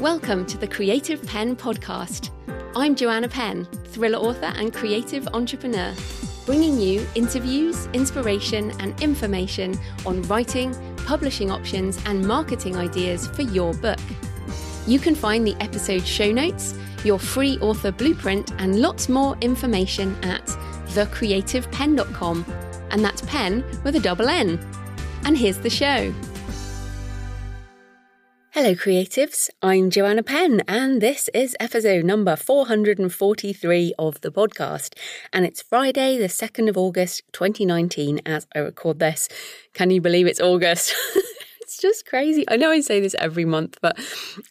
Welcome to the Creative Penn podcast. I'm Joanna Penn, thriller author and creative entrepreneur, bringing you interviews, inspiration and information on writing, publishing options and marketing ideas for your book. You can find the episode show notes, your free author blueprint and lots more information at thecreativepenn.com, and that's Penn with a double N. And here's the show. Hello creatives, I'm Joanna Penn and this is episode number 443 of the podcast, and it's Friday the 2nd of August 2019 as I record this. Can you believe it's August? It's just crazy. I know I say this every month, but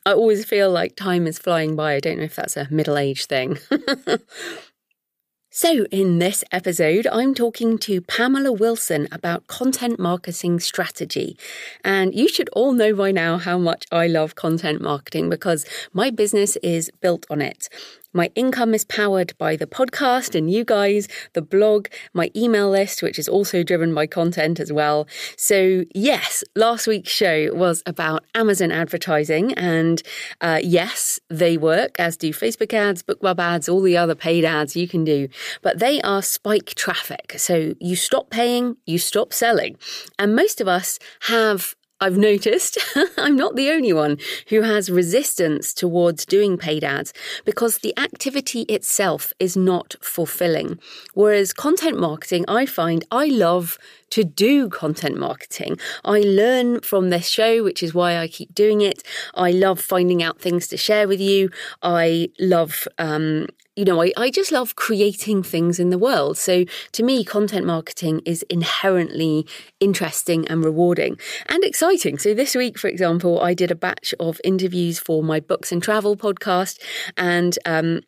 I always feel like time is flying by. I don't know if that's a middle-aged thing. So in this episode, I'm talking to Pamela Wilson about content marketing strategy. And you should all know by now how much I love content marketing because my business is built on it. My income is powered by the podcast and you guys, the blog, my email list, which is also driven by content as well. So yes, last week's show was about Amazon advertising, and yes, they work, as do Facebook ads, BookBub ads, all the other paid ads you can do, but they are spike traffic. So you stop paying, you stop selling. And most of us have, I've noticed, I'm not the only one who has resistance towards doing paid ads because the activity itself is not fulfilling. Whereas content marketing, I find I love to do content marketing. I learn from this show, which is why I keep doing it. I love finding out things to share with you. I love, I just love creating things in the world. So to me, content marketing is inherently interesting and rewarding and exciting. So this week, for example, I did a batch of interviews for my Books and Travel podcast, and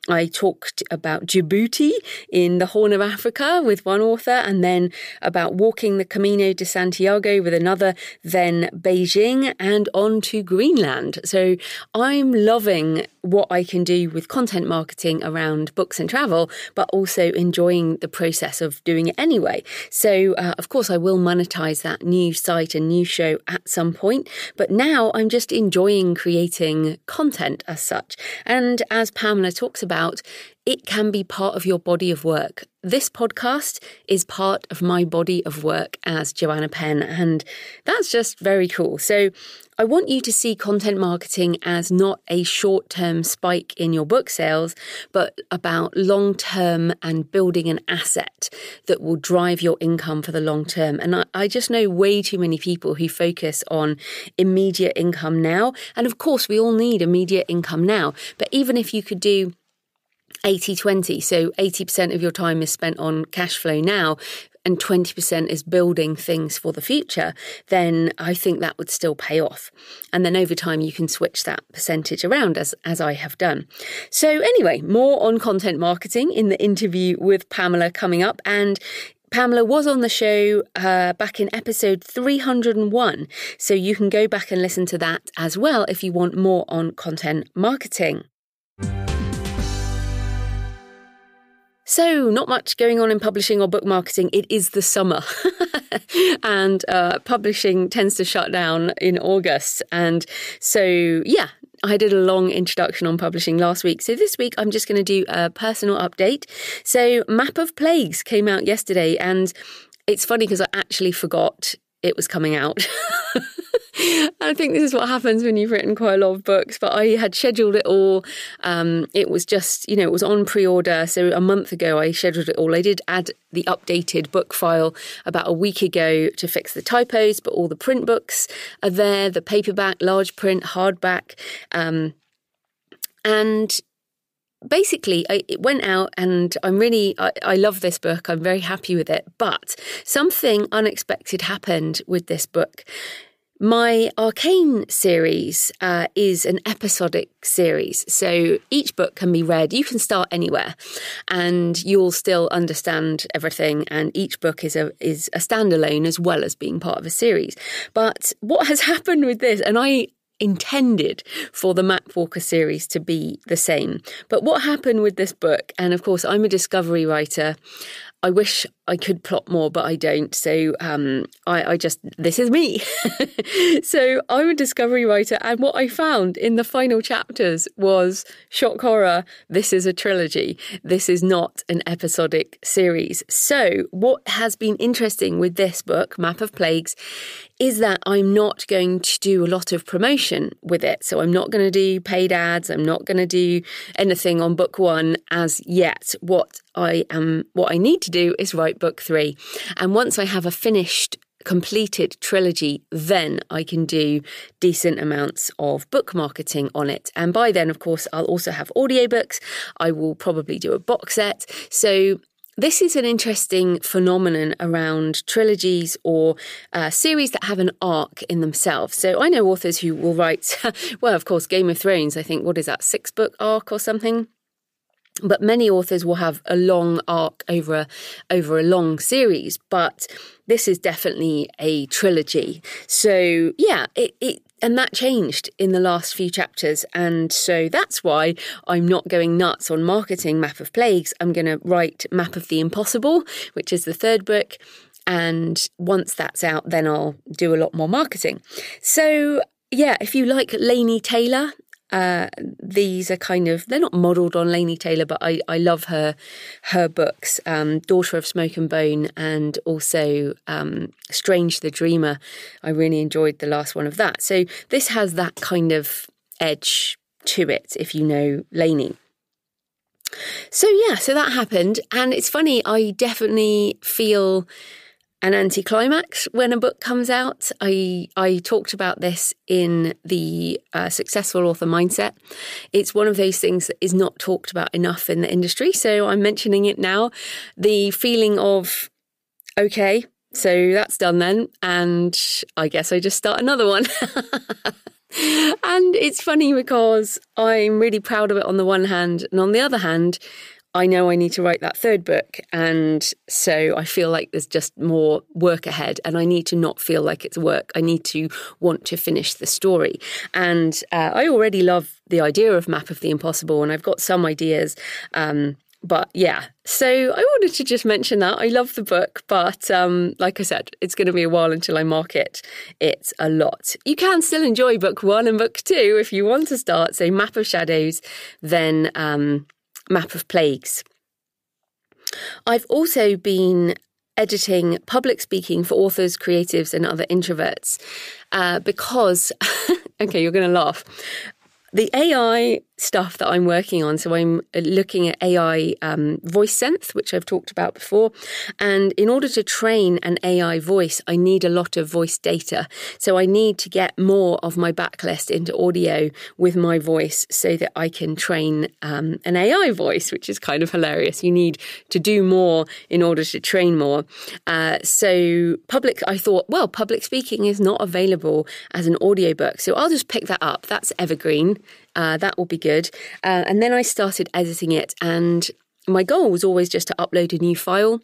I talked about Djibouti in the Horn of Africa with one author, and then about walking the Camino de Santiago with another, then Beijing and on to Greenland. So I'm loving what I can do with content marketing around books and travel, but also enjoying the process of doing it anyway. So of course I will monetize that new site and new show at some point, but now I'm just enjoying creating content as such. And as Pamela talks about, it can be part of your body of work. This podcast is part of my body of work as Joanna Penn, and that's just very cool. So I want you to see content marketing as not a short-term spike in your book sales, but about long-term and building an asset that will drive your income for the long term. And I just know way too many people who focus on immediate income now. And of course, we all need immediate income now. But even if you could do 80-20, so 80% of your time is spent on cash flow now, and 20% is building things for the future, then I think that would still pay off. And then over time, you can switch that percentage around as I have done. So anyway, more on content marketing in the interview with Pamela coming up. And Pamela was on the show back in episode 301. So you can go back and listen to that as well if you want more on content marketing. So not much going on in publishing or book marketing. It is the summer and publishing tends to shut down in August. And so, yeah, I did a long introduction on publishing last week. So this week I'm just going to do a personal update. So Map of Plagues came out yesterday, and it's funny because I actually forgot it was coming out. I think this is what happens when you've written quite a lot of books, but I had scheduled it all. It was just, it was on pre-order. So a month ago, I scheduled it all. I did add the updated book file about a week ago to fix the typos, but all the print books are there, the paperback, large print, hardback. And basically, it went out, and I love this book. I'm very happy with it, but something unexpected happened with this book. My Arcane series is an episodic series, so each book can be read. You can start anywhere, and you'll still understand everything, and each book is a standalone as well as being part of a series. But what has happened with this, and I intended for the Map Walker series to be the same, but what happened with this book, and of course I'm a discovery writer, I wish I could plot more, but I don't. So I just, this is me. So I'm a discovery writer. And what I found in the final chapters was, shock horror, this is a trilogy. This is not an episodic series. So what has been interesting with this book, Map of Plagues, is that I'm not going to do a lot of promotion with it. So I'm not going to do paid ads. I'm not going to do anything on book one as yet. What I need to do is write book three. And once I have a finished, completed trilogy, then I can do decent amounts of book marketing on it. And by then, of course, I'll also have audiobooks. I will probably do a box set. So this is an interesting phenomenon around trilogies or series that have an arc in themselves. So I know authors who will write, well, of course, Game of Thrones, I think, what is that, 6-book arc or something? But many authors will have a long arc over a long series. But this is definitely a trilogy. So, yeah, and that changed in the last few chapters. And so that's why I'm not going nuts on marketing Map of Plagues. I'm going to write Map of the Impossible, which is the third book. And once that's out, then I'll do a lot more marketing. So, yeah, if you like Laini Taylor, these are kind of, they're not modelled on Laini Taylor, but I love her books, Daughter of Smoke and Bone, and also Strange the Dreamer. I really enjoyed the last one of that. So this has that kind of edge to it, if you know Laini. So yeah, so that happened. And it's funny, I definitely feel an anticlimax when a book comes out. I talked about this in the Successful Author Mindset. It's one of those things that is not talked about enough in the industry, so I'm mentioning it now. The feeling of, okay, so that's done then, and I guess I just start another one. And it's funny because I'm really proud of it on the one hand, and on the other hand, I know I need to write that third book, and so I feel like there's just more work ahead, and I need to not feel like it's work. I need to want to finish the story. And I already love the idea of Map of the Impossible, and I've got some ideas, but yeah. So I wanted to just mention that. I love the book, but like I said, it's going to be a while until I market it a lot. You can still enjoy book one and book two if you want to start. So Map of Shadows, then Map of Plagues. I've also been editing Public Speaking for Authors, Creatives and Other Introverts because, okay, you're going to laugh. The AI stuff that I'm working on, so I'm looking at AI voice synth, which I've talked about before. And in order to train an AI voice, I need a lot of voice data. So I need to get more of my backlist into audio with my voice so that I can train an AI voice, which is kind of hilarious. You need to do more in order to train more. I thought, well, Public Speaking is not available as an audiobook, so I'll just pick that up. That's evergreen. That will be good. And then I started editing it, and my goal was always just to upload a new file.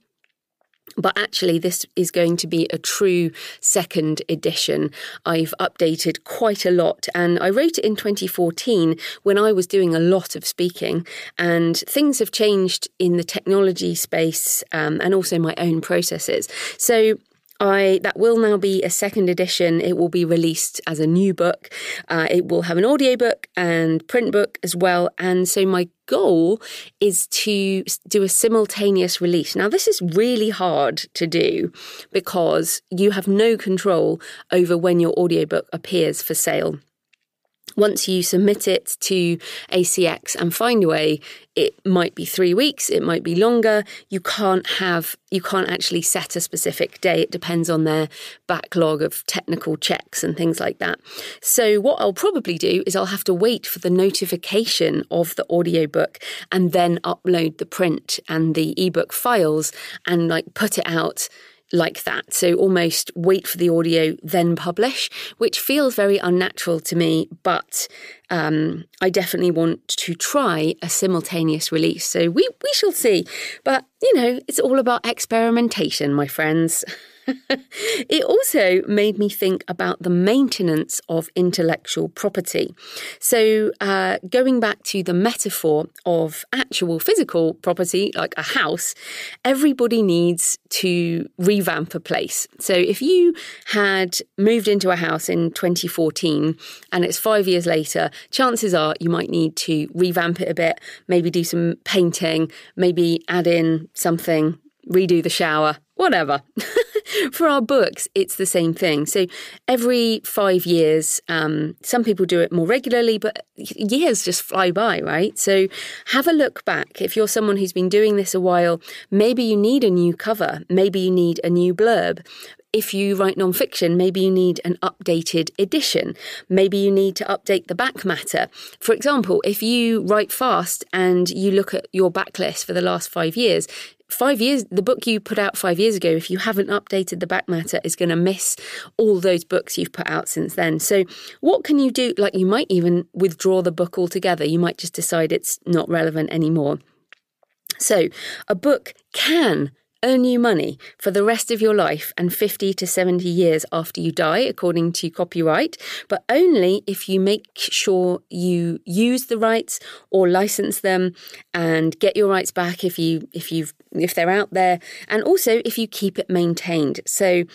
But actually, this is going to be a true second edition. I've updated quite a lot, and I wrote it in 2014 when I was doing a lot of speaking, and things have changed in the technology space and also my own processes. So that will now be a second edition. It will be released as a new book. It will have an audiobook and print book as well. And so my goal is to do a simultaneous release. Now, this is really hard to do because you have no control over when your audiobook appears for sale. Once you submit it to ACX and Findaway, it might be 3 weeks, it might be longer. You can't actually set a specific day. It depends on their backlog of technical checks and things like that. So what I'll probably do is I'll have to wait for the notification of the audiobook and then upload the print and the ebook files and like put it out like that. So almost wait for the audio, then publish, which feels very unnatural to me, but I definitely want to try a simultaneous release. So we shall see. But, you know, it's all about experimentation, my friends. It also made me think about the maintenance of intellectual property. So going back to the metaphor of actual physical property, like a house, everybody needs to revamp a place. So if you had moved into a house in 2014 and it's 5 years later, chances are you might need to revamp it a bit, maybe do some painting, maybe add in something, redo the shower, whatever. For our books, it's the same thing. So every 5 years, some people do it more regularly, but years just fly by, right? So have a look back. If you're someone who's been doing this a while, maybe you need a new cover. Maybe you need a new blurb. If you write nonfiction, maybe you need an updated edition. Maybe you need to update the back matter. For example, if you write fast and you look at your backlist for the last 5 years, the book you put out 5 years ago, if you haven't updated the back matter, is going to miss all those books you've put out since then. So what can you do? Like, you might even withdraw the book altogether. You might just decide it's not relevant anymore. So a book can earn you money for the rest of your life and 50 to 70 years after you die, according to copyright, but only if you make sure you use the rights or license them and get your rights back if they're out there, and also if you keep it maintained. So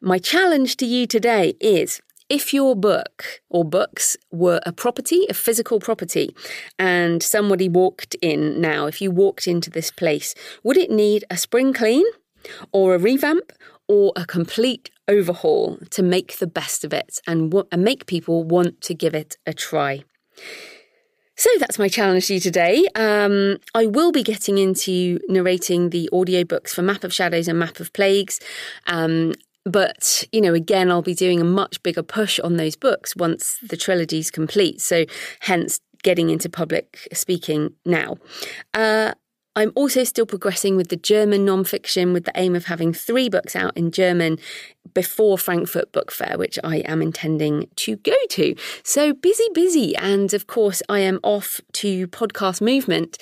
my challenge to you today is, if your book or books were a property, a physical property, and somebody walked in now, if you walked into this place, would it need a spring clean or a revamp or a complete overhaul to make the best of it and make people want to give it a try? So that's my challenge to you today. I will be getting into narrating the audiobooks for Map of Shadows and Map of Plagues. But, you know, again, I'll be doing a much bigger push on those books once the trilogy's complete. So hence getting into public speaking now. I'm also still progressing with the German nonfiction with the aim of having 3 books out in German before Frankfurt Book Fair, which I am intending to go to. So busy. And of course, I am off to Podcast Movement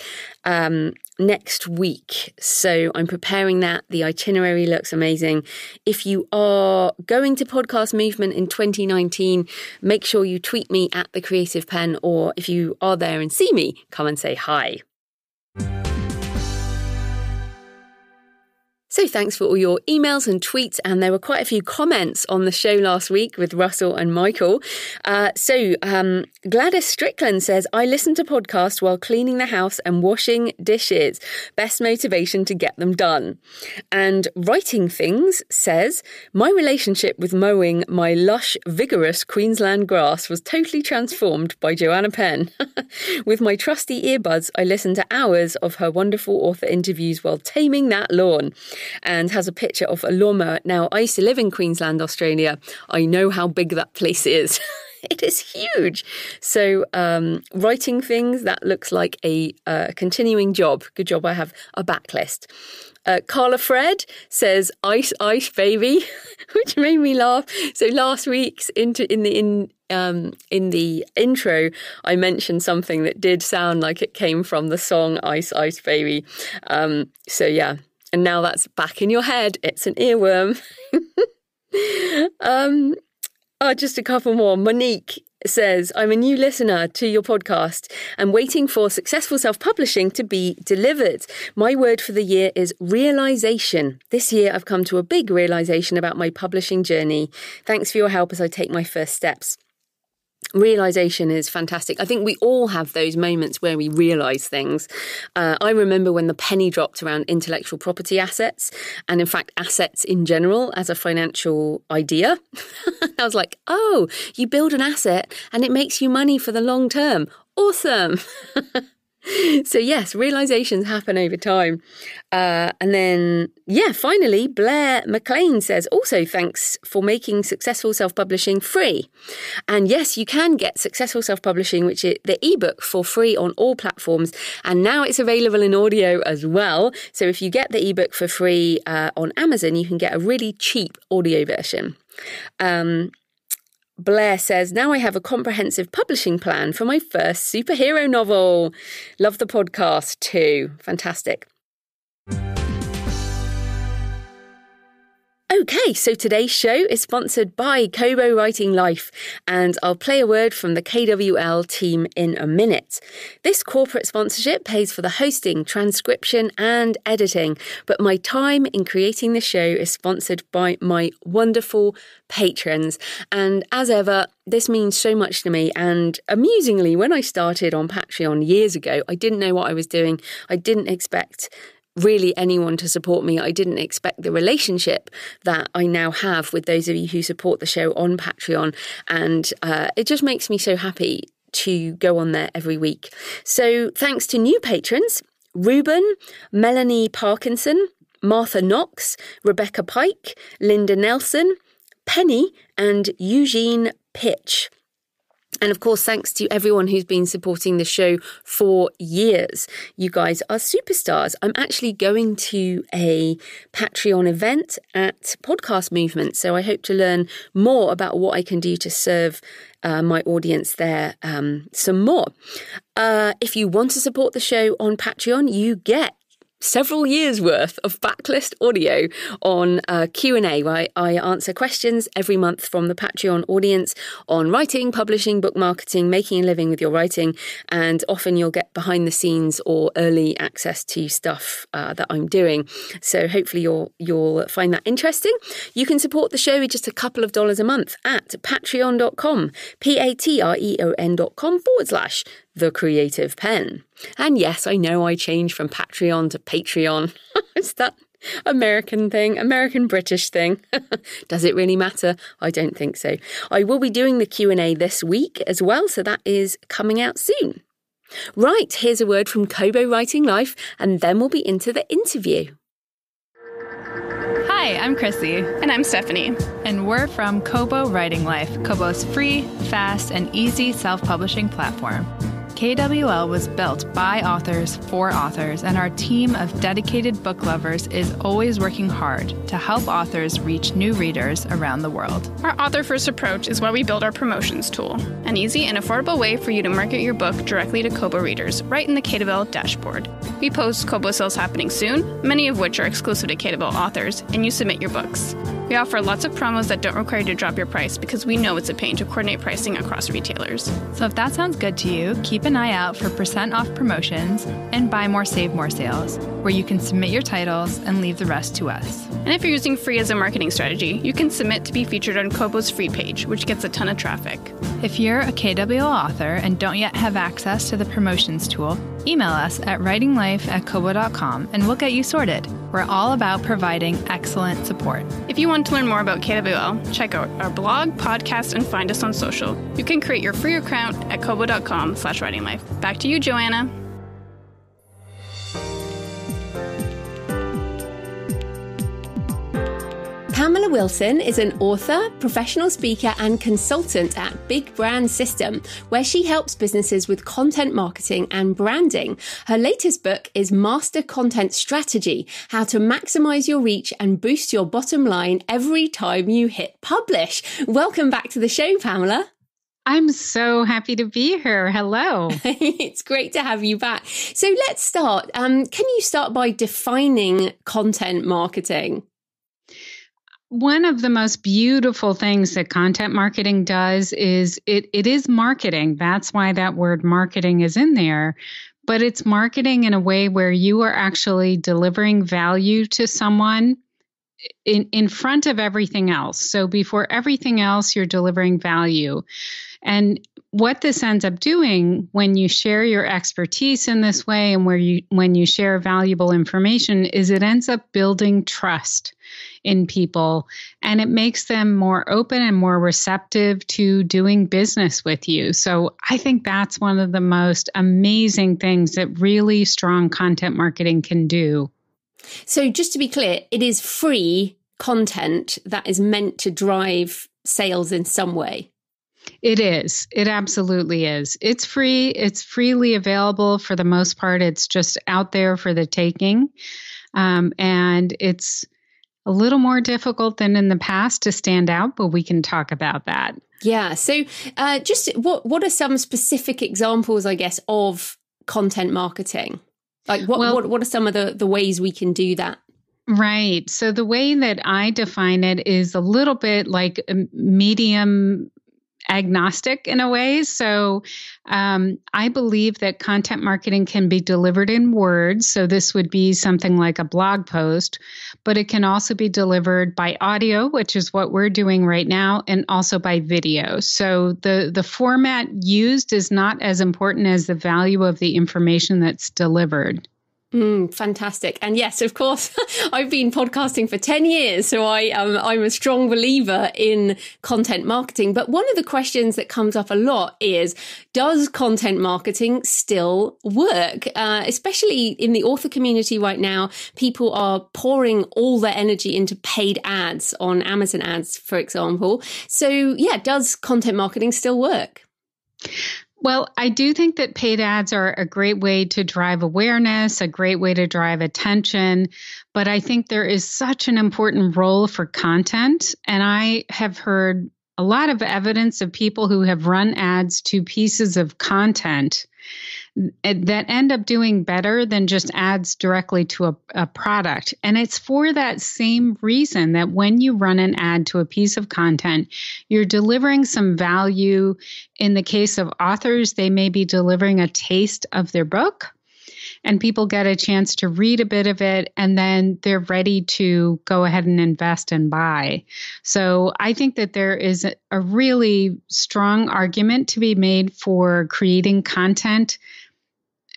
next week. So I'm preparing that. The itinerary looks amazing. If you are going to Podcast Movement in 2019, make sure you tweet me at The Creative Penn, or if you are there and see me, come and say hi. So thanks for all your emails and tweets, and there were quite a few comments on the show last week with Russell and Michael. So Gladys Strickland says, I listen to podcasts while cleaning the house and washing dishes. Best motivation to get them done. And Writing Things says, my relationship with mowing my lush, vigorous Queensland grass was totally transformed by Joanna Penn. With my trusty earbuds, I listened to hours of her wonderful author interviews while taming that lawn. And has a picture of a lawnmower. Now, I used to live in Queensland, Australia. I know how big that place is. It is huge. So Writing Things, that looks like a continuing job. Good job I have a backlist. Carla Fred says, Ice Ice Baby, which made me laugh. So last week's in the intro, I mentioned something that did sound like it came from the song Ice Ice Baby. So yeah. And now that's back in your head. It's an earworm. Just a couple more. Monique says, I'm a new listener to your podcast and waiting for successful self-publishing to be delivered. My word for the year is realization. This year, I've come to a big realization about my publishing journey. Thanks for your help as I take my first steps. Realization is fantastic. I think we all have those moments where we realize things. I remember when the penny dropped around intellectual property assets, and in fact, assets in general as a financial idea. I was like, oh, you build an asset and it makes you money for the long term. Awesome. So yes, realizations happen over time. Finally, Blair McLean says, also thanks for making successful self-publishing free. And yes, you can get successful self-publishing, which is the ebook, for free on all platforms. And now it's available in audio as well. So if you get the ebook for free on Amazon, you can get a really cheap audio version. Blair says, now I have a comprehensive publishing plan for my first superhero novel. Love the podcast too. Fantastic. Okay, so today's show is sponsored by Kobo Writing Life, and I'll play a word from the KWL team in a minute. This corporate sponsorship pays for the hosting, transcription and editing, but my time in creating the show is sponsored by my wonderful patrons. And as ever, this means so much to me. And amusingly, when I started on Patreon years ago, I didn't know what I was doing. I didn't expect really anyone to support me. I didn't expect the relationship that I now have with those of you who support the show on Patreon. And it just makes me so happy to go on there every week. So thanks to new patrons, Ruben, Melanie Parkinson, Martha Knox, Rebecca Pike, Linda Nelson, Penny and Eugene Pitch. And of course, thanks to everyone who's been supporting the show for years. You guys are superstars. I'm actually going to a Patreon event at Podcast Movement, so I hope to learn more about what I can do to serve my audience there some more. If you want to support the show on Patreon, you get several years worth of backlist audio on Q&A, where I answer questions every month from the Patreon audience on writing, publishing, book marketing, making a living with your writing, and often you'll get behind the scenes or early access to stuff that I'm doing. So hopefully you'll find that interesting. You can support the show with just a couple of dollars a month at patreon.com, patreon.com/ The Creative Penn. And yes, I know I changed from Patreon to Patreon. It's that American thing, American-British thing. Does it really matter? I don't think so. I will be doing the Q&A this week as well, so that is coming out soon. Right, here's a word from Kobo Writing Life, and then we'll be into the interview. Hi, I'm Chrissy. And I'm Stephanie. And we're from Kobo Writing Life, Kobo's free, fast, and easy self-publishing platform. KWL was built by authors for authors, and our team of dedicated book lovers is always working hard to help authors reach new readers around the world. Our author-first approach is why we build our promotions tool, an easy and affordable way for you to market your book directly to Kobo readers right in the KWL dashboard. We post Kobo sales happening soon, many of which are exclusive to KWL authors, and you submit your books. We offer lots of promos that don't require you to drop your price because we know it's a pain to coordinate pricing across retailers. So if that sounds good to you, keep an eye out for % off promotions and Buy More, Save More sales, where you can submit your titles and leave the rest to us. And if you're using free as a marketing strategy, you can submit to be featured on Kobo's free page, which gets a ton of traffic. If you're a KWL author and don't yet have access to the promotions tool, email us at writinglife@kobo.com and we'll get you sorted. We're all about providing excellent support. If you want to learn more about KWL, check out our blog, podcast, and find us on social. You can create your free account at kobo.com/writinglife. Back to you, Joanna. Pamela Wilson is an author, professional speaker, and consultant at Big Brand System, where she helps businesses with content marketing and branding. Her latest book is Master Content Strategy: How to Maximize Your Reach and Boost Your Bottom Line Every Time You Hit Publish. Welcome back to the show, Pamela. I'm so happy to be here. Hello. It's great to have you back. So let's start. Can you start by defining content marketing? One of the most beautiful things that content marketing does is it is marketing. That's why that word marketing is in there. But it's marketing in a way where you are actually delivering value to someone in front of everything else. So before everything else, you're delivering value. And what this ends up doing when you share your expertise in this way and when you share valuable information is it ends up building trust in people, and it makes them more open and more receptive to doing business with you. So I think that's one of the most amazing things that really strong content marketing can do. So just to be clear, it is free content that is meant to drive sales in some way. It is. It absolutely is. It's free. It's freely available for the most part. It's just out there for the taking. And it's a little more difficult than in the past to stand out, but we can talk about that. Yeah. So just what are some specific examples, I guess, of content marketing? Like what are some of the ways we can do that? Right. So the way that I define it is a little bit like a medium agnostic in a way. So I believe that content marketing can be delivered in words. So this would be something like a blog post, but it can also be delivered by audio, which is what we're doing right now, and also by video. So the format used is not as important as the value of the information that's delivered. Fantastic. And yes, of course, I've been podcasting for 10 years, so I'm a strong believer in content marketing. But one of the questions that comes up a lot is, does content marketing still work? Especially in the author community right now, people are pouring all their energy into paid ads on Amazon ads, for example. So yeah, does content marketing still work? Well, I do think that paid ads are a great way to drive awareness, a great way to drive attention, but I think there is such an important role for content. And I have heard a lot of evidence of people who have run ads to pieces of content that end up doing better than just ads directly to a product. And it's for that same reason that when you run an ad to a piece of content, you're delivering some value. In the case of authors, they may be delivering a taste of their book, and people get a chance to read a bit of it, and then they're ready to go ahead and invest and buy. So I think that there is a really strong argument to be made for creating content,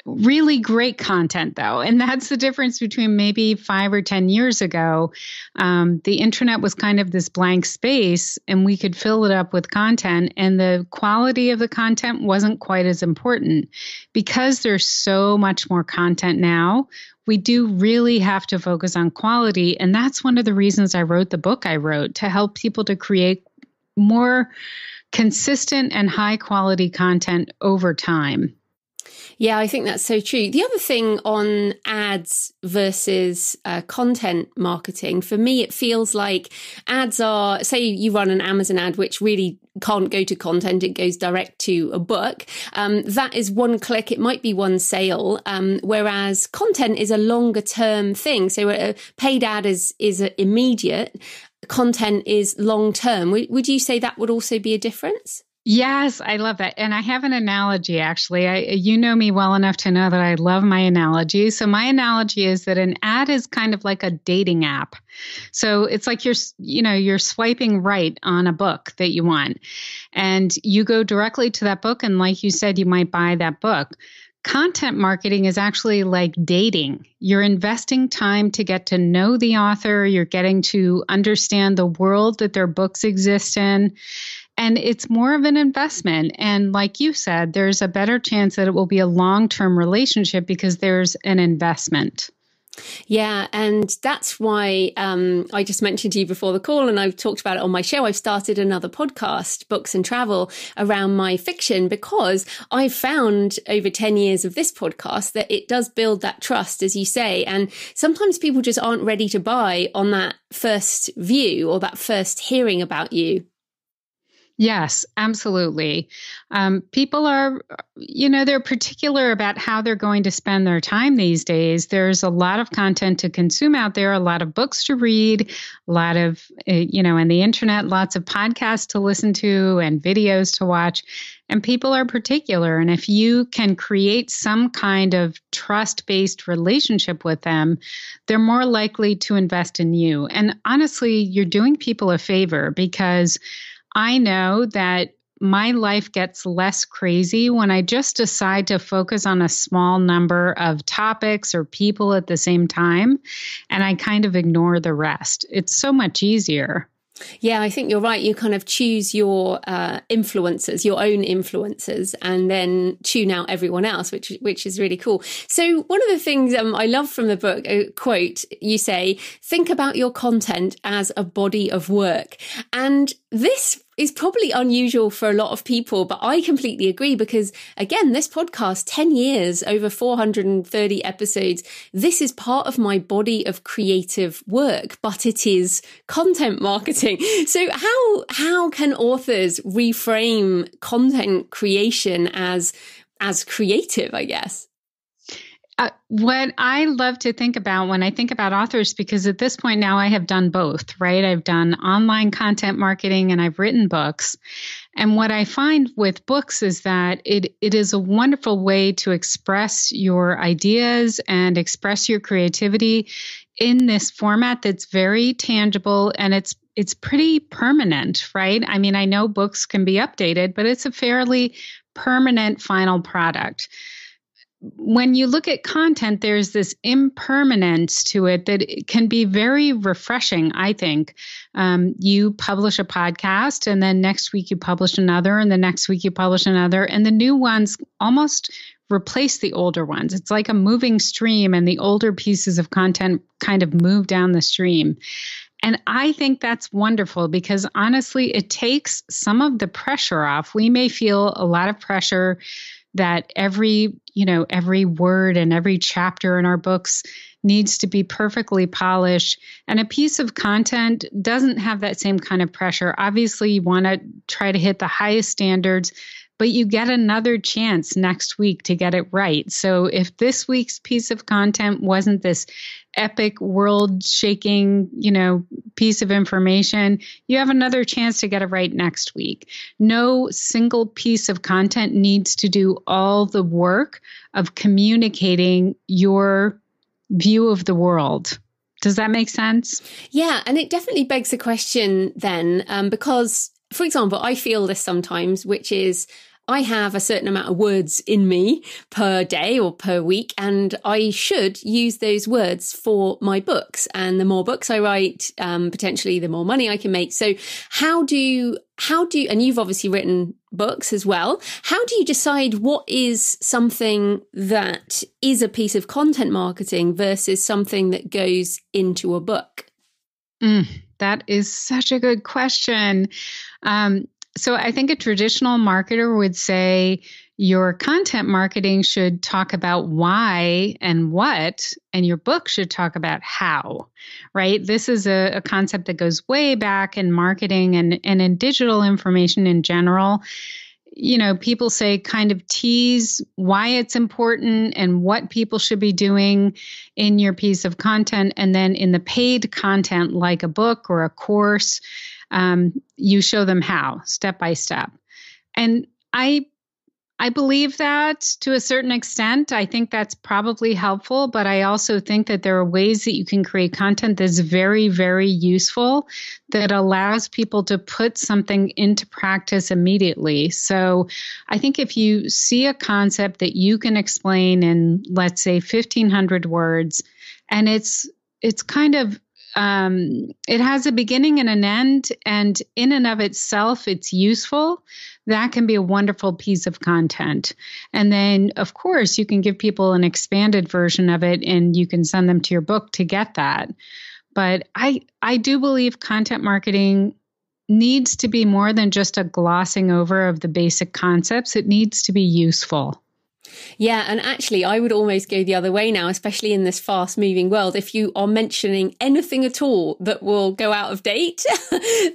really great content, though. And that's the difference between maybe 5 or 10 years ago. The internet was kind of this blank space, and we could fill it up with content, and the quality of the content wasn't quite as important. Because there's so much more content now, we do really have to focus on quality. And that's one of the reasons I wrote the book I wrote, to help people to create more consistent and high quality content over time. Yeah, I think that's so true. The other thing on ads versus content marketing, for me, it feels like ads are, say you run an Amazon ad, which really can't go to content, it goes direct to a book. That is one click, it might be one sale, whereas content is a longer term thing. So a paid ad is immediate, content is long term. Would you say that would also be a difference? Yes, I love that. And I have an analogy, actually. You know me well enough to know that I love my analogy. So my analogy is that an ad is kind of like a dating app. So it's like you're swiping right on a book that you want, and you go directly to that book. And like you said, you might buy that book. Content marketing is actually like dating. You're investing time to get to know the author. You're getting to understand the world that their books exist in. And it's more of an investment. And like you said, there's a better chance that it will be a long-term relationship because there's an investment. Yeah. And that's why I just mentioned to you before the call, and I've talked about it on my show, I've started another podcast, Books and Travel, around my fiction, because I've found over 10 years of this podcast that it does build that trust, as you say. And sometimes people just aren't ready to buy on that first view or that first hearing about you. Yes, absolutely. People are, they're particular about how they're going to spend their time these days. There's a lot of content to consume out there, a lot of books to read, a lot of, and the internet, lots of podcasts to listen to and videos to watch. And people are particular. And if you can create some kind of trust-based relationship with them, they're more likely to invest in you. And honestly, you're doing people a favor, because I know that my life gets less crazy when I just decide to focus on a small number of topics or people at the same time, and I kind of ignore the rest. It's so much easier. Yeah, I think you're right. You kind of choose your influencers, your own influencers, and then tune out everyone else, which is really cool. So one of the things I love from the book, a quote, you say, think about your content as a body of work. And this is probably unusual for a lot of people, but I completely agree, because again, this podcast, 10 years, over 430 episodes, this is part of my body of creative work, but it is content marketing. So how can authors reframe content creation as creative, I guess? What I love to think about when I think about authors, because at this point now I have done both, right? I've done online content marketing and I've written books. And what I find with books is that it is a wonderful way to express your ideas and express your creativity in this format that's very tangible and it's pretty permanent, right? I mean, I know books can be updated, but it's a fairly permanent final product. When you look at content, there's this impermanence to it that it can be very refreshing, I think. You publish a podcast, and then next week you publish another, and the next week you publish another, and the new ones almost replace the older ones. It's like a moving stream, and the older pieces of content kind of move down the stream. And I think that's wonderful because honestly, it takes some of the pressure off. We may feel a lot of pressure that every word and every chapter in our books needs to be perfectly polished. And a piece of content doesn't have that same kind of pressure. Obviously, you want to try to hit the highest standards, but you get another chance next week to get it right. So if this week's piece of content wasn't this epic, world-shaking, piece of information, you have another chance to get it right next week. No single piece of content needs to do all the work of communicating your view of the world. Does that make sense? Yeah, and it definitely begs the question then, because, for example, I feel this sometimes, which is I have a certain amount of words in me per day or per week, and I should use those words for my books. And the more books I write, potentially the more money I can make. So how do, and you've obviously written books as well, how do you decide what is something that is a piece of content marketing versus something that goes into a book? That is such a good question. So I think a traditional marketer would say your content marketing should talk about why and what, and your book should talk about how, right? This is a concept that goes way back in marketing and in digital information in general. People say kind of tease why it's important and what people should be doing in your piece of content. And then in the paid content, like a book or a course, you show them how, step by step. And I believe that to a certain extent. I think that's probably helpful, but I also think that there are ways that you can create content that's very, very useful that allows people to put something into practice immediately. So I think if you see a concept that you can explain in, let's say, 1,500 words, and it's kind of it has a beginning and an end, and in and of itself, it's useful. That can be a wonderful piece of content. And then, of course, you can give people an expanded version of it, and you can send them to your book to get that. But I do believe content marketing needs to be more than just a glossing over of the basic concepts. It needs to be useful. Yeah, and actually, I would almost go the other way now, especially in this fast-moving world. If you are mentioning anything at all that will go out of date,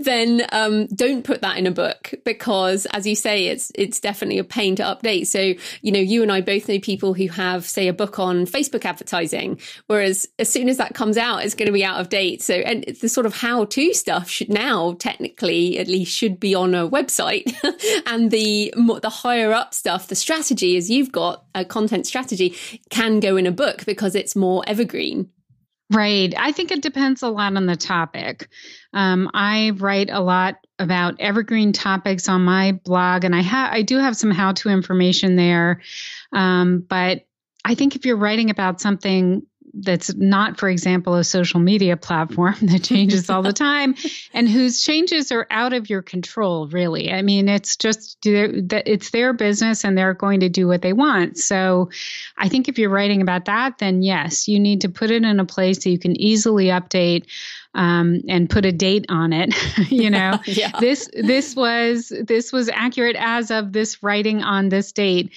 then don't put that in a book because, as you say, it's definitely a pain to update. So, you and I both know people who have, say, a book on Facebook advertising, whereas as soon as that comes out, it's going to be out of date. So, and the sort of how-to stuff should now, technically, at least, should be on a website. And the higher-up stuff, the strategy, as you've got, a content strategy can go in a book because it's more evergreen. Right. I think it depends a lot on the topic. I write a lot about evergreen topics on my blog, and I do have some how-to information there. But I think if you're writing about something that's not, for example, a social media platform that changes all the time and whose changes are out of your control, really. I mean, it's just, it's their business and they're going to do what they want. So I think if you're writing about that, then yes, you need to put it in a place that you can easily update and put a date on it. Yeah. This was accurate as of this writing on this date.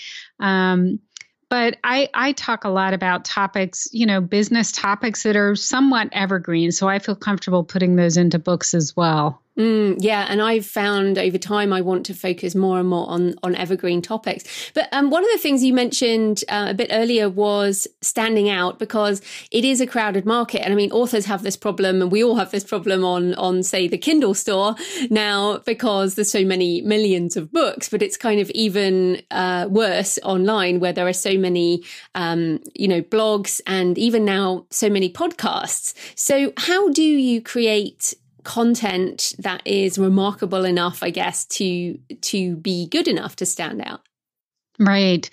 But I talk a lot about topics, business topics that are somewhat evergreen. So I feel comfortable putting those into books as well. Yeah, and I've found over time I want to focus more and more on evergreen topics. But one of the things you mentioned a bit earlier was standing out, because it is a crowded market. And I mean, authors have this problem, and we all have this problem on say, the Kindle store now, because there's so many millions of books, but it's kind of even worse online, where there are so many, blogs, and even now so many podcasts. So how do you create content that is remarkable enough, I guess, to be good enough to stand out? Right.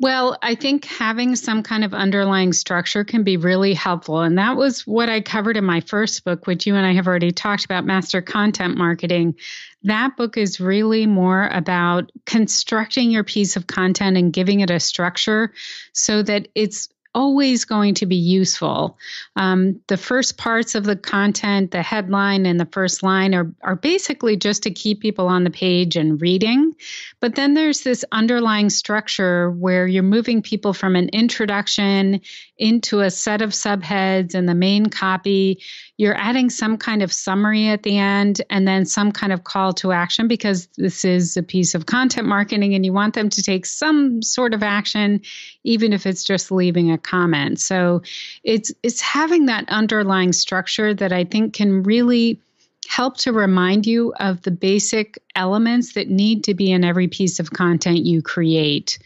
Well, I think having some kind of underlying structure can be really helpful. And that was what I covered in my first book, which you and I have already talked about, Master Content Marketing. That book is really more about constructing your piece of content and giving it a structure so that it's always going to be useful. The first parts of the content, the headline and the first line are basically just to keep people on the page and reading. But then there's this underlying structure where you're moving people from an introduction into a set of subheads and the main copy. You're adding some kind of summary at the end and then some kind of call to action, because this is a piece of content marketing and you want them to take some sort of action, even if it's just leaving a comment. So it's having that underlying structure that I think can really help to remind you of the basic elements that need to be in every piece of content you create.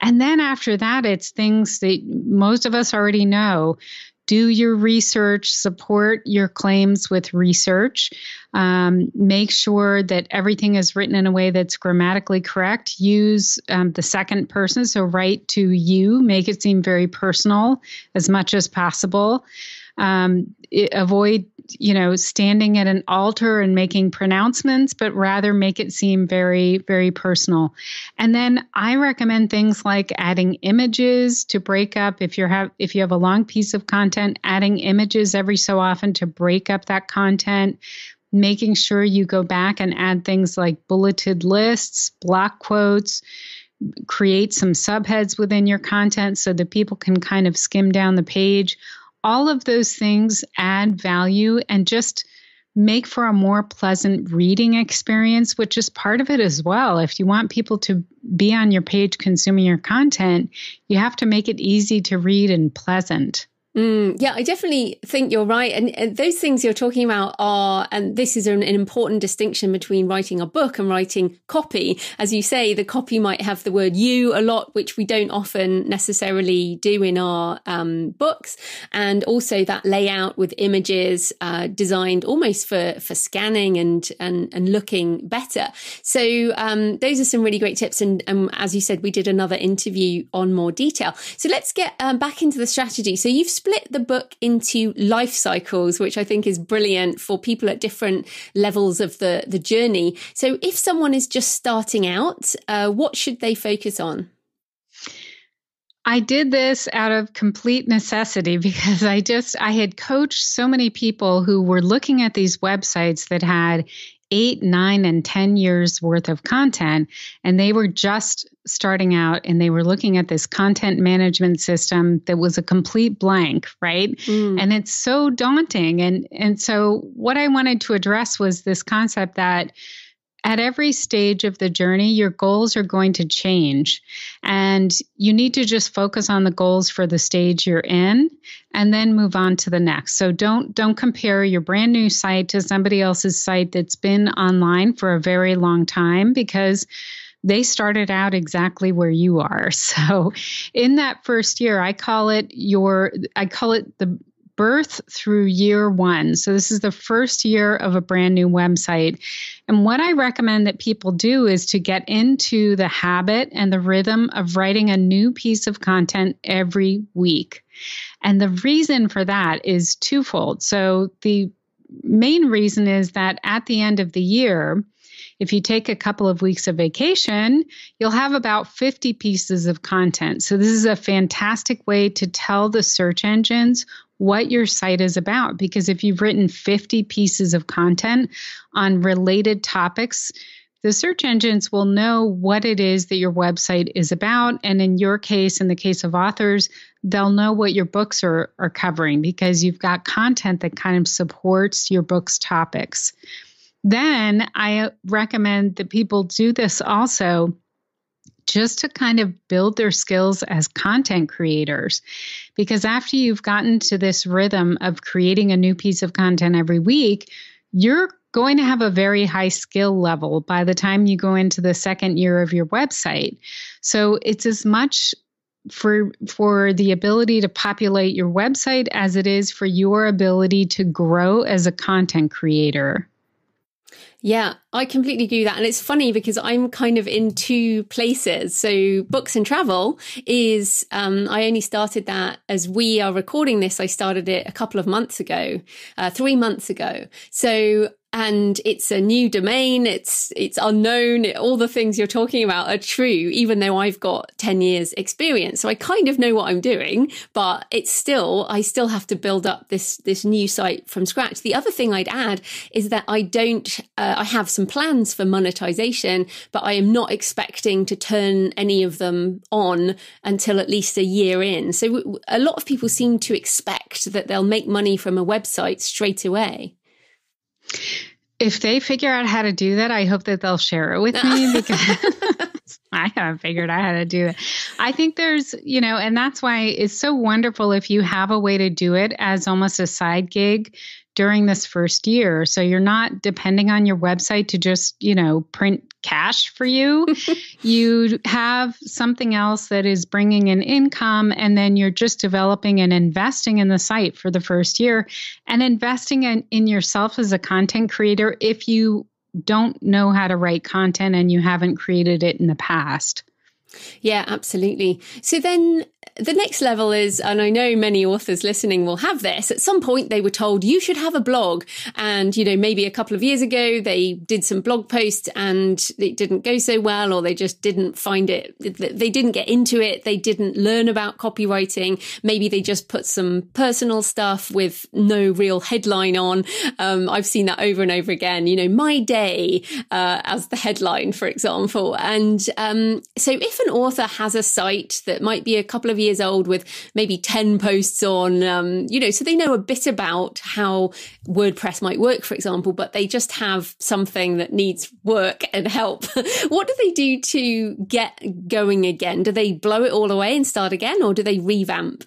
And then after that, it's things that most of us already know. Do your research, support your claims with research, make sure that everything is written in a way that's grammatically correct, use the second person, so write to you, make it seem very personal as much as possible, avoid standing at an altar and making pronouncements, but rather make it seem very, very personal. And then I recommend things like adding images to break up. If you have a long piece of content, adding images every so often to break up that content, making sure you go back and add things like bulleted lists, block quotes, create some subheads within your content so that people can kind of skim down the page. All of those things add value and just make for a more pleasant reading experience, which is part of it as well. If you want people to be on your page consuming your content, you have to make it easy to read and pleasant. Yeah, I definitely think you're right. And those things you're talking about are, and this is an important distinction between writing a book and writing copy. As you say, the copy might have the word you a lot, which we don't often necessarily do in our books. And also that layout with images designed almost for scanning and looking better. So those are some really great tips. And as you said, we did another interview on more detail. So let's get back into the strategy. So you've split the book into life cycles, which I think is brilliant for people at different levels of the journey. So if someone is just starting out, what should they focus on? I did this out of complete necessity because I had coached so many people who were looking at these websites that had 8, 9, and 10 years worth of content. And they were just starting out and they were looking at this content management system that was a complete blank, right? And it's so daunting. And so what I wanted to address was this concept that at every stage of the journey, your goals are going to change. And you need to just focus on the goals for the stage you're in and then move on to the next. So don't compare your brand new site to somebody else's site that's been online for a very long time, because they started out exactly where you are. So in that first year, I call it the birth through year one. So this is the first year of a brand new website. And what I recommend that people do is to get into the habit and the rhythm of writing a new piece of content every week. And the reason for that is twofold. So the main reason is that at the end of the year, if you take a couple of weeks of vacation, you'll have about 50 pieces of content. So this is a fantastic way to tell the search engines what your site is about, because if you've written 50 pieces of content on related topics, the search engines will know what it is that your website is about. And in your case, in the case of authors, they'll know what your books are covering because you've got content that kind of supports your book's topics. Then I recommend that people do this also just to kind of build their skills as content creators. Because after you've gotten to this rhythm of creating a new piece of content every week, you're going to have a very high skill level by the time you go into the second year of your website. So it's as much for the ability to populate your website as it is for your ability to grow as a content creator. Yeah, I completely do that. And it's funny because I'm kind of in two places. So Books and Travel is, I only started that as we are recording this. I started it a couple of months ago, 3 months ago. So, and it's a new domain. It's unknown. All the things you're talking about are true, even though I've got 10 years experience. So I kind of know what I'm doing, but it's still, I still have to build up this new site from scratch. The other thing I'd add is that I don't, I have some plans for monetization, but I am not expecting to turn any of them on until at least a year in. So a lot of people seem to expect that they'll make money from a website straight away. If they figure out how to do that, I hope that they'll share it with me because I haven't figured out how to do it. I think there's, you know, and that's why it's so wonderful if you have a way to do it as almost a side gig during this first year. So you're not depending on your website to just, you know, print cash for you. You have something else that is bringing in income, and then you're just developing and investing in the site for the first year and investing in yourself as a content creator if you don't know how to write content and you haven't created it in the past. Yeah, absolutely. So then the next level is, and I know many authors listening will have this, at some point they were told you should have a blog. And, you know, maybe a couple of years ago, they did some blog posts and it didn't go so well, or they just didn't find it. They didn't get into it. They didn't learn about copywriting. Maybe they just put some personal stuff with no real headline on. I've seen that over and over again, you know, my day as the headline, for example. And so if an author has a site that might be a couple of years old with maybe 10 posts on, you know, so they know a bit about how WordPress might work, for example, but they just have something that needs work and help. What do they do to get going again? Do they blow it all away and start again, or do they revamp?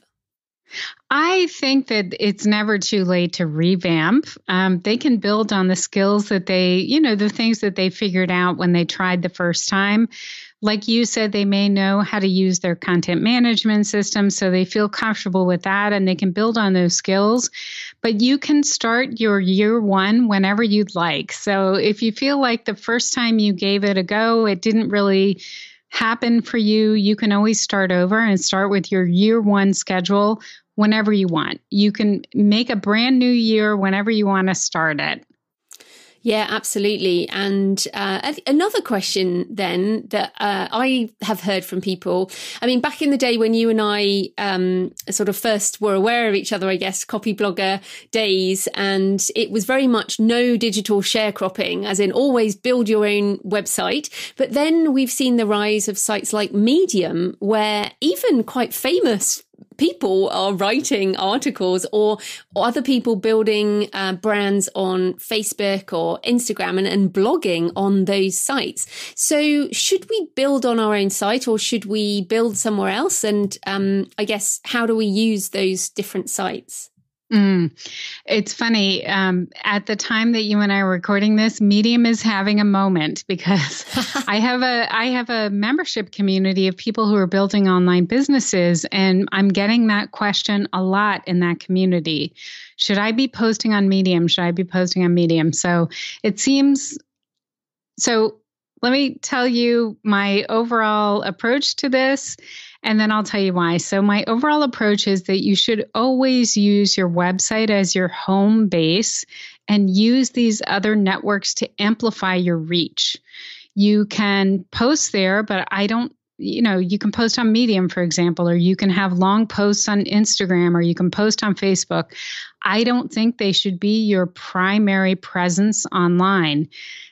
I think that it's never too late to revamp. They can build on the skills that they, you know, the things that they figured out when they tried the first time. Like you said, they may know how to use their content management system, so they feel comfortable with that and they can build on those skills. But you can start your year one whenever you'd like. So if you feel like the first time you gave it a go, it didn't really happen for you, you can always start over and start with your year one schedule whenever you want. You can make a brand new year whenever you want to start it. Yeah, absolutely. And another question then that I have heard from people, I mean, back in the day when you and I sort of first were aware of each other, I guess, copy blogger days, and it was very much no digital sharecropping, as in always build your own website. But then we've seen the rise of sites like Medium, where even quite famous people are writing articles, or other people building brands on Facebook or Instagram and blogging on those sites. So should we build on our own site, or should we build somewhere else? And I guess, how do we use those different sites? It's funny. At the time that you and I are recording this, Medium is having a moment because I have a membership community of people who are building online businesses, and I'm getting that question a lot in that community. Should I be posting on Medium? Should I be posting on Medium? So it seems so. Let me tell you my overall approach to this, and then I'll tell you why. So my overall approach is that you should always use your website as your home base and use these other networks to amplify your reach. You can post there, but I don't, you know, you can post on Medium, for example, or you can have long posts on Instagram, or you can post on Facebook. I don't think they should be your primary presence online.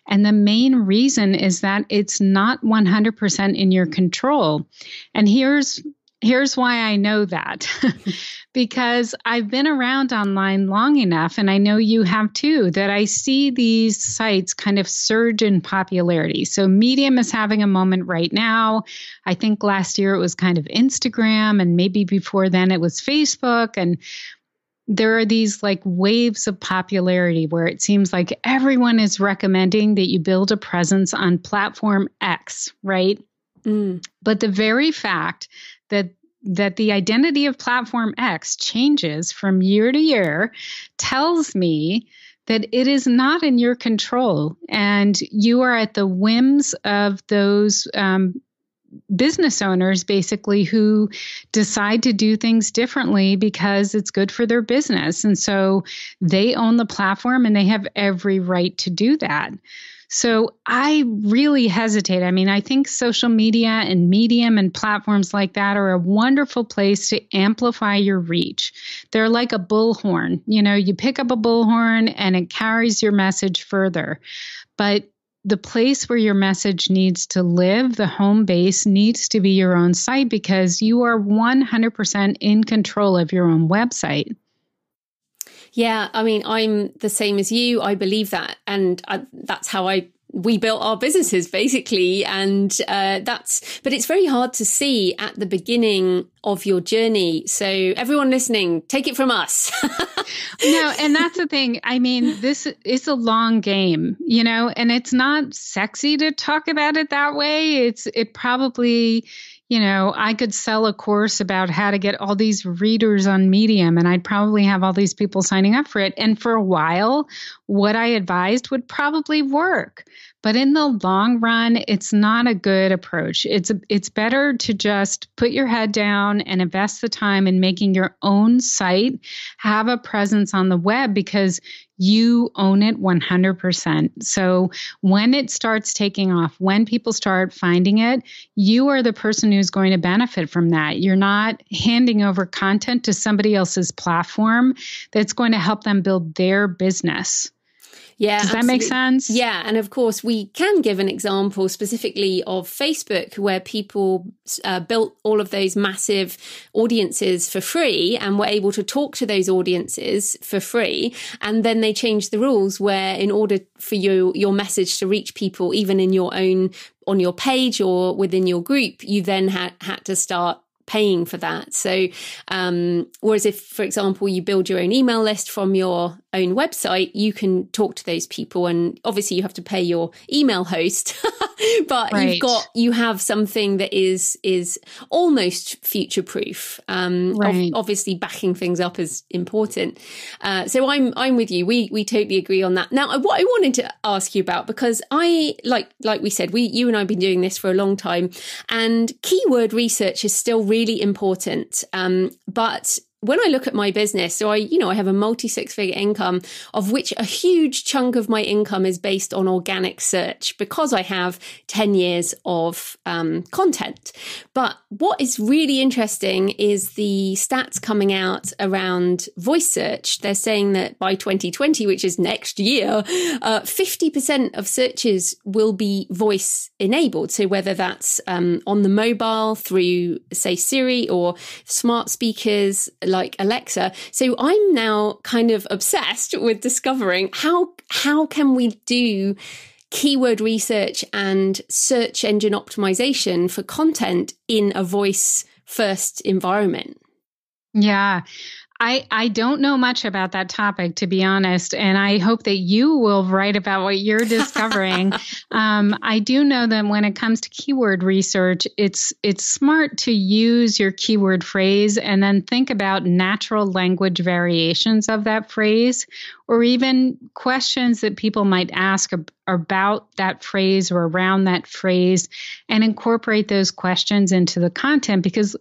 And the main reason is that it's not 100% in your control. And here's Here's why I know that, because I've been around online long enough, and I know you have too, that I see these sites kind of surge in popularity. So Medium is having a moment right now. I think last year it was kind of Instagram, and maybe before then it was Facebook. And there are these like waves of popularity where it seems like everyone is recommending that you build a presence on platform X, right? Mm. But the very fact that the identity of platform X changes from year to year tells me that it is not in your control, and you are at the whims of those business owners, basically, who decide to do things differently because it's good for their business. And so they own the platform and they have every right to do that. So I really hesitate. I mean, I think social media and Medium and platforms like that are a wonderful place to amplify your reach. They're like a bullhorn. You know, you pick up a bullhorn and it carries your message further. But the place where your message needs to live, the home base, needs to be your own site, because you are 100% in control of your own website. Yeah, I mean, I'm the same as you. I believe that. And that's how we built our businesses, basically. And but it's very hard to see at the beginning of your journey. So everyone listening, take it from us. No, and that's the thing. I mean, this is a long game, you know, and it's not sexy to talk about it that way. It probably... You know, I could sell a course about how to get all these readers on Medium, and I'd probably have all these people signing up for it. And for a while, what I advised would probably work. But in the long run, it's not a good approach. It's better to just put your head down and invest the time in making your own site have a presence on the web, because you own it 100%. So when it starts taking off, when people start finding it, you are the person who's going to benefit from that. You're not handing over content to somebody else's platform that's going to help them build their business. Yeah, does that make sense? Yeah. And of course, we can give an example specifically of Facebook, where people built all of those massive audiences for free and were able to talk to those audiences for free. And then they changed the rules where, in order for your message to reach people, even in your own, on your page or within your group, you then had to start paying for that. So, whereas if, for example, you build your own email list from your own website, you can talk to those people, and obviously you have to pay your email host, but right. you have something that is almost future proof. Right. Obviously backing things up is important. So I'm with you. We totally agree on that. Now, what I wanted to ask you about, because I like we said, you and I've been doing this for a long time, and keyword research is still really important. But when I look at my business, so I have a multi-six-figure income, of which a huge chunk of my income is based on organic search, because I have 10 years of content. But what is really interesting is the stats coming out around voice search. They're saying that by 2020, which is next year, 50% of searches will be voice enabled. So whether that's on the mobile through, say, Siri, or smart speakers like Alexa. So I'm now kind of obsessed with discovering how can we do keyword research and search engine optimization for content in a voice first environment. Yeah. I don't know much about that topic, to be honest, and I hope that you will write about what you're discovering. I do know that when it comes to keyword research, it's smart to use your keyword phrase and then think about natural language variations of that phrase, or even questions that people might ask about that phrase or around that phrase, and incorporate those questions into the content, because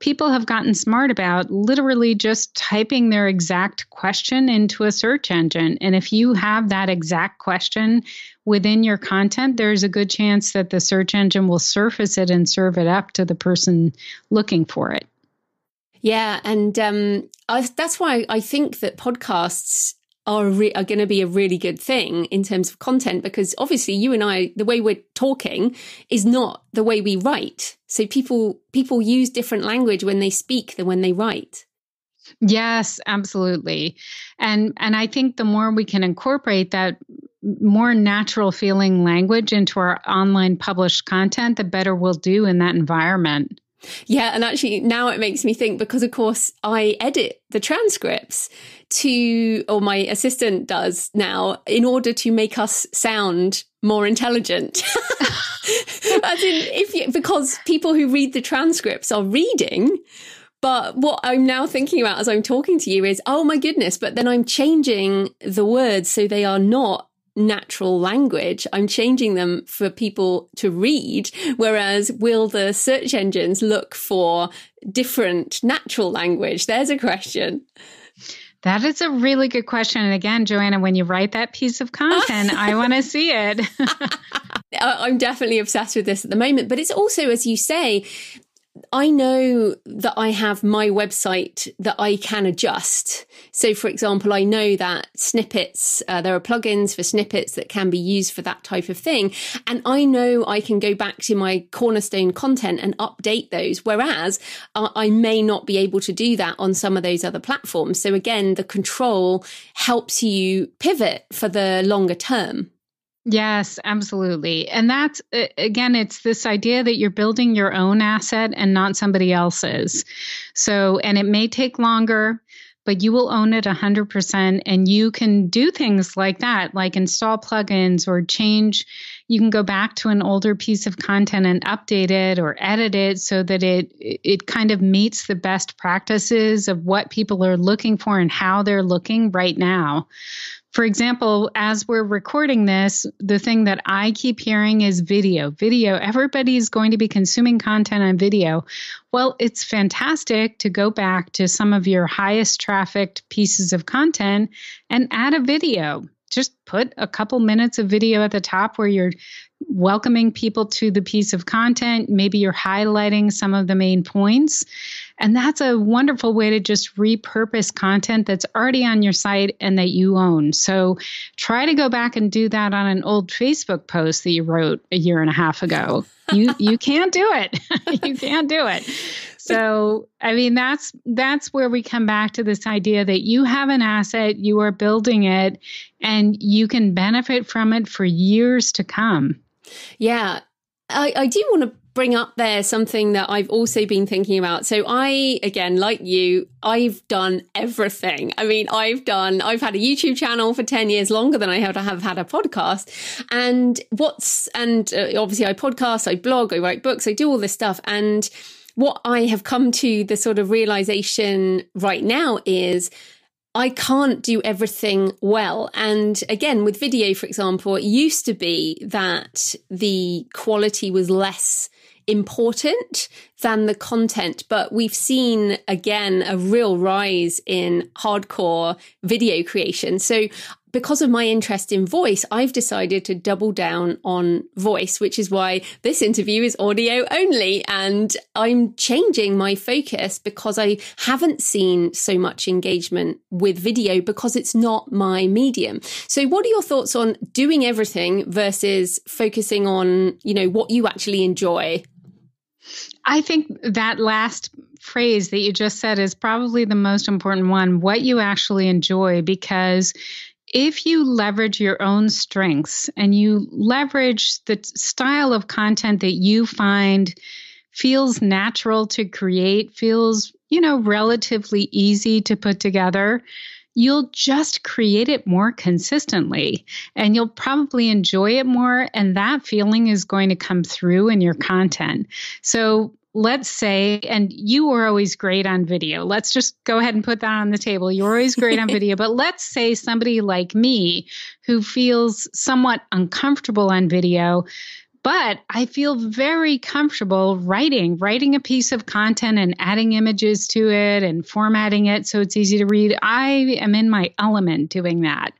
people have gotten smart about literally just typing their exact question into a search engine. And if you have that exact question within your content, there's a good chance that the search engine will surface it and serve it up to the person looking for it. Yeah. And that's why I think that podcasts are going to be a really good thing in terms of content, because obviously you and I, the way we're talking is not the way we write. So people use different language when they speak than when they write. Yes, absolutely. And I think the more we can incorporate that more natural feeling language into our online published content, the better we'll do in that environment. Yeah. And actually now it makes me think, because of course I edit the transcripts or my assistant does now, in order to make us sound more intelligent. As in, because people who read the transcripts are reading, but what I'm now thinking about as I'm talking to you is, oh my goodness, but then I'm changing the words so they are not natural language. I'm changing them for people to read, whereas will the search engines look for different natural language? There's a question. That is a really good question. And again, Joanna, when you write that piece of content, I want to see it. I'm definitely obsessed with this at the moment. But it's also, as you say, I know that I have my website that I can adjust. So, for example, I know that snippets, there are plugins for snippets that can be used for that type of thing. And I know I can go back to my cornerstone content and update those, whereas I may not be able to do that on some of those other platforms. So, again, the control helps you pivot for the longer term. Yes, absolutely. And that's, again, it's this idea that you're building your own asset and not somebody else's. So, and it may take longer, but you will own it 100%. And you can do things like that, like install plugins or change. You can go back to an older piece of content and update it or edit it so that it kind of meets the best practices of what people are looking for and how they're looking right now. For example, as we're recording this, the thing that I keep hearing is video. Video, everybody's going to be consuming content on video. Well, it's fantastic to go back to some of your highest trafficked pieces of content and add a video. Just put a couple minutes of video at the top where you're welcoming people to the piece of content. Maybe you're highlighting some of the main points. And that's a wonderful way to just repurpose content that's already on your site and that you own. So try to go back and do that on an old Facebook post that you wrote a year and a half ago. You can't do it. You can't do it. So, I mean, that's where we come back to this idea that you have an asset, you are building it, and you can benefit from it for years to come. Yeah. I do want to bring up there something that I've also been thinking about. So I, again, like you, I've done everything. I mean, I've had a YouTube channel for 10 years longer than I have had a podcast. And obviously I podcast, I blog, I write books, I do all this stuff. And what I have come to the sort of realization right now is I can't do everything well. And again, with video, for example, it used to be that the quality was less important than the content. But we've seen, again, a real rise in hardcore video creation. So because of my interest in voice, I've decided to double down on voice, which is why this interview is audio only. And I'm changing my focus because I haven't seen so much engagement with video because it's not my medium. So what are your thoughts on doing everything versus focusing on, you know, what you actually enjoy? I think that last phrase that you just said is probably the most important one, what you actually enjoy, because if you leverage your own strengths and you leverage the style of content that you find feels natural to create, feels, you know, relatively easy to put together, you'll just create it more consistently and you'll probably enjoy it more. And that feeling is going to come through in your content. So let's say, and you were always great on video. Let's just go ahead and put that on the table. You're always great on video. But let's say somebody like me who feels somewhat uncomfortable on video, but I feel very comfortable writing a piece of content and adding images to it and formatting it so it's easy to read. I am in my element doing that.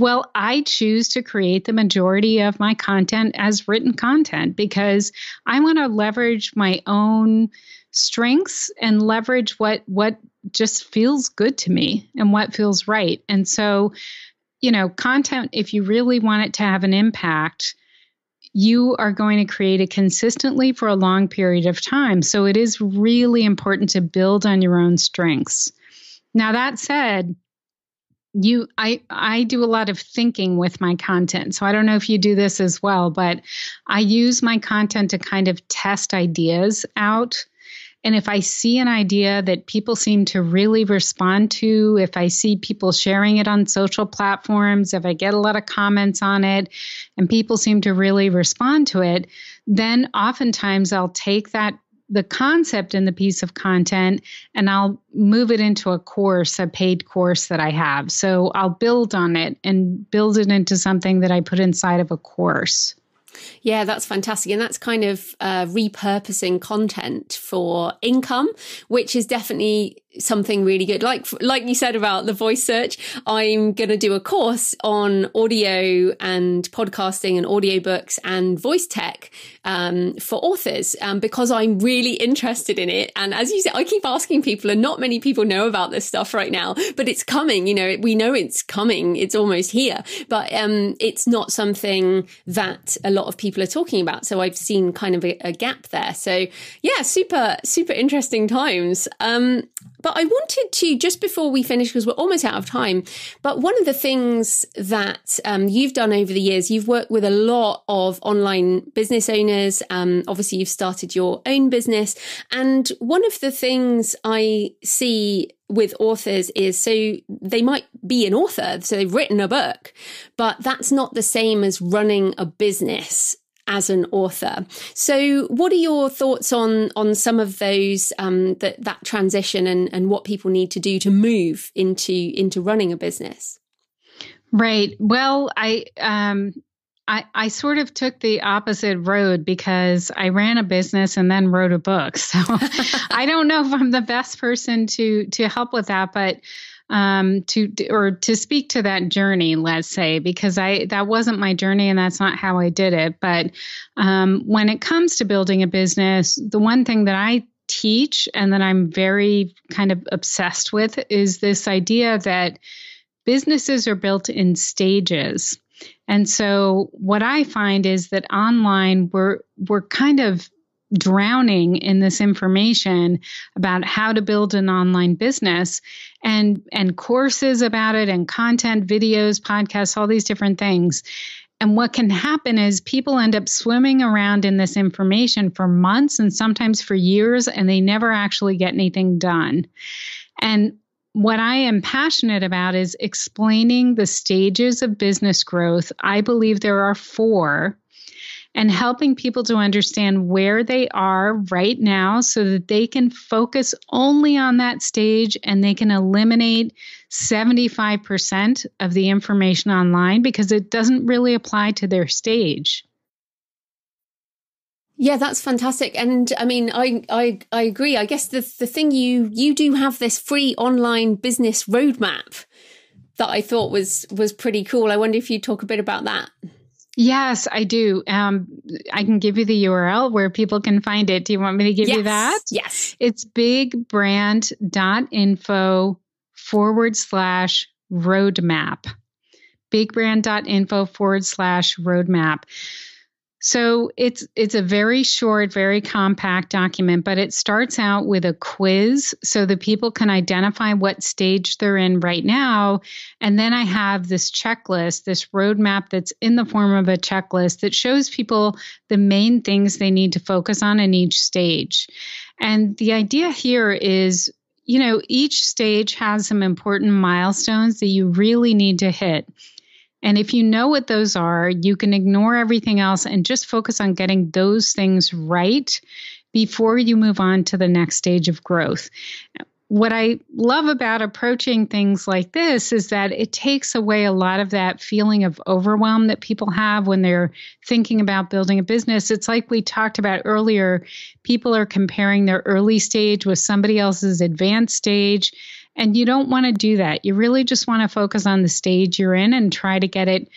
Well, I choose to create the majority of my content as written content because I want to leverage my own strengths and leverage what just feels good to me and what feels right. And so, you know, content, if you really want it to have an impact, you are going to create it consistently for a long period of time. So it is really important to build on your own strengths. Now, that said, I do a lot of thinking with my content. So I don't know if you do this as well, but I use my content to kind of test ideas out. And if I see an idea that people seem to really respond to, if I see people sharing it on social platforms, if I get a lot of comments on it and people seem to really respond to it, then oftentimes I'll take that, the concept in the piece of content, and I'll move it into a course, a paid course that I have. So I'll build on it and build it into something that I put inside of a course. Yeah, that's fantastic. And that's kind of repurposing content for income, which is definitely something really good. Like you said about the voice search, I'm going to do a course on audio and podcasting and audiobooks and voice tech for authors because I'm really interested in it. And as you said, I keep asking people and not many people know about this stuff right now, but it's coming. You know, we know it's coming. It's almost here, but it's not something that a lot of people are talking about. So I've seen kind of a gap there. So yeah, super, super interesting times. But I wanted to, just before we finish, because we're almost out of time, but one of the things that you've done over the years, you've worked with a lot of online business owners. Obviously, you've started your own business. And one of the things I see with authors is, so they might be an author, so they've written a book, but that's not the same as running a business as an author. So what are your thoughts on some of those, that transition and what people need to do to move into running a business? Right. Well, I sort of took the opposite road because I ran a business and then wrote a book. So I don't know if I'm the best person to help with that, but to speak to that journey, let's say, because that wasn't my journey and that's not how I did it. But when it comes to building a business, the one thing that I teach and that I'm very kind of obsessed with is this idea that businesses are built in stages. And so what I find is that online we're kind of drowning in this information about how to build an online business and courses about it and content, videos, podcasts, all these different things. And what can happen is people end up swimming around in this information for months and sometimes for years, and they never actually get anything done. And what I am passionate about is explaining the stages of business growth. I believe there are four. And helping people to understand where they are right now so that they can focus only on that stage and they can eliminate 75% of the information online because it doesn't really apply to their stage. Yeah, that's fantastic. And I mean, I agree. I guess the thing you do have this free online business roadmap that I thought was pretty cool. I wonder if you talk a bit about that. Yes, I do. I can give you the URL where people can find it. Do you want me to give you that? Yes. It's bigbrand.info/roadmap. Bigbrand.info/roadmap. So it's a very short, very compact document, but it starts out with a quiz so that people can identify what stage they're in right now. And then I have this checklist, this roadmap that's in the form of a checklist that shows people the main things they need to focus on in each stage. And the idea here is, you know, each stage has some important milestones that you really need to hit. And if you know what those are, you can ignore everything else and just focus on getting those things right before you move on to the next stage of growth. What I love about approaching things like this is that it takes away a lot of that feeling of overwhelm that people have when they're thinking about building a business. It's like we talked about earlier, people are comparing their early stage with somebody else's advanced stage. And you don't want to do that. You really just want to focus on the stage you're in and try to get it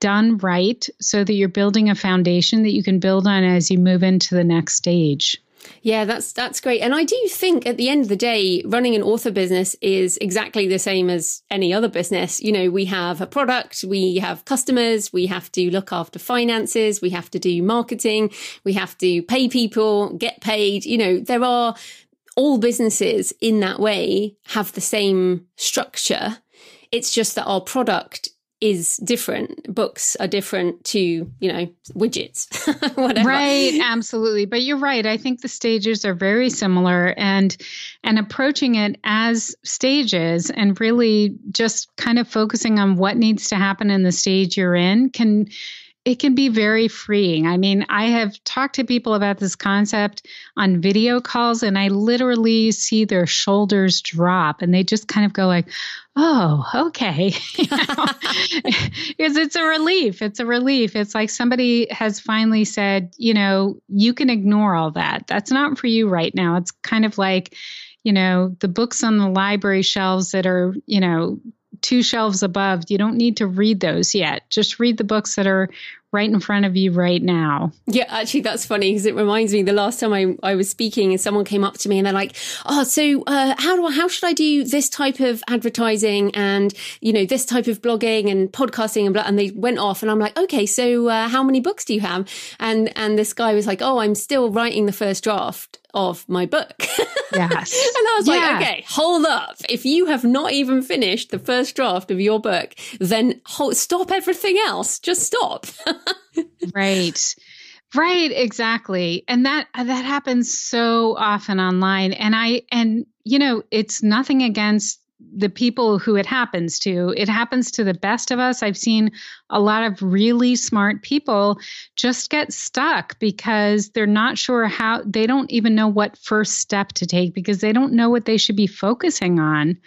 done right so that you're building a foundation that you can build on as you move into the next stage. Yeah, that's great. And I do think at the end of the day, running an author business is exactly the same as any other business. You know, we have a product, we have customers, we have to look after finances, we have to do marketing, we have to pay people, get paid. You know, there are all businesses in that way have the same structure. It's just that our product is different. Books are different to, you know, widgets, whatever. Right, absolutely. But you're right. I think the stages are very similar, and approaching it as stages and really just kind of focusing on what needs to happen in the stage you're in can be very freeing. I mean, I have talked to people about this concept on video calls, and I literally see their shoulders drop and they just kind of go like, oh, okay. You know? It's a relief. It's a relief. It's like somebody has finally said, you know, you can ignore all that. That's not for you right now. It's kind of like, you know, the books on the library shelves that are, you know, 2 shelves above, you don't need to read those yet. Just read the books that are right in front of you right now. Yeah, actually, that's funny because it reminds me the last time I was speaking and someone came up to me and they're like, oh, so how should I do this type of advertising and, you know, this type of blogging and podcasting and blah, and they went off and I'm like, okay, so how many books do you have? And this guy was like, oh, I'm still writing the first draft of my book. Yes. And I was like, okay, hold up. If you have not even finished the first draft of your book, then stop everything else. Just stop. Right. Right. Exactly. And that happens so often online. And you know, it's nothing against the people who it happens to. It happens to the best of us. I've seen a lot of really smart people just get stuck because they're not sure how, they don't even know what first step to take because they don't know what they should be focusing on.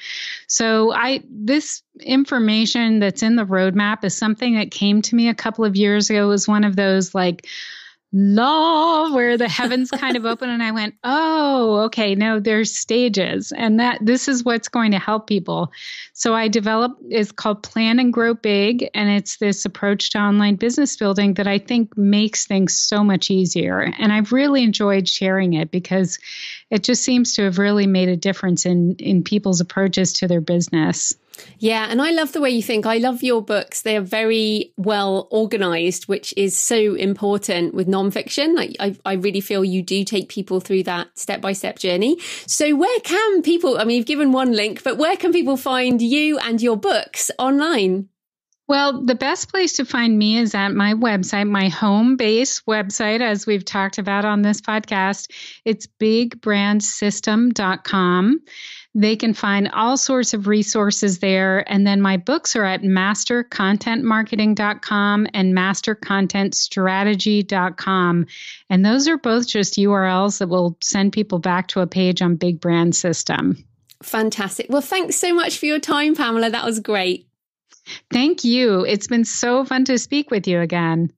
So this information that's in the roadmap is something that came to me a couple of years ago. It was one of those like law where the heavens kind of open and I went, oh, okay, no, there's stages and this is what's going to help people. So I developed, it's called Plan and Grow Big. And it's this approach to online business building that I think makes things so much easier. And I've really enjoyed sharing it because it just seems to have really made a difference in people's approaches to their business. Yeah. And I love the way you think. I love your books. They are very well organized, which is so important with nonfiction. I really feel you do take people through that step-by-step journey. So where can people, I mean, you've given one link, but where can people find you and your books online? Well, the best place to find me is at my website, my home base website, as we've talked about on this podcast. It's bigbrand.info. They can find all sorts of resources there. And then my books are at mastercontentmarketing.com and mastercontentstrategy.com. And those are both just URLs that will send people back to a page on Big Brand System. Fantastic. Well, thanks so much for your time, Pamela. That was great. Thank you. It's been so fun to speak with you again.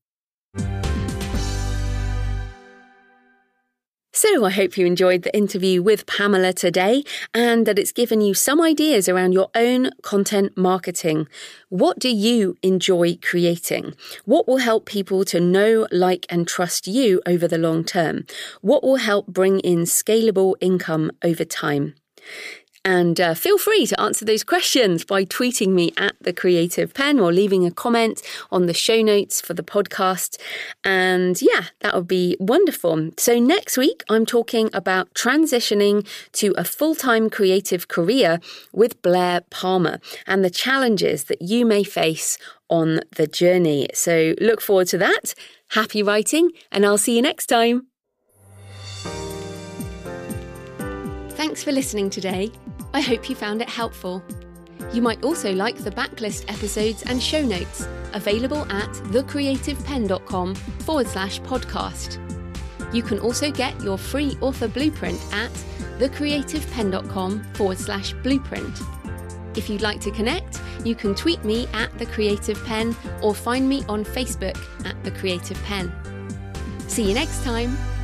So I hope you enjoyed the interview with Pamela today and that it's given you some ideas around your own content marketing. What do you enjoy creating? What will help people to know, like, and trust you over the long term? What will help bring in scalable income over time? And feel free to answer those questions by tweeting me at The Creative Penn or leaving a comment on the show notes for the podcast. And yeah, that would be wonderful. So next week, I'm talking about transitioning to a full-time creative career with Blair Palmer and the challenges that you may face on the journey. So look forward to that. Happy writing, and I'll see you next time. Thanks for listening today. I hope you found it helpful. You might also like the backlist episodes and show notes available at thecreativepenn.com/podcast. You can also get your free author blueprint at thecreativepenn.com/blueprint. If you'd like to connect, you can tweet me at The Creative Penn or find me on Facebook at The Creative Penn. See you next time.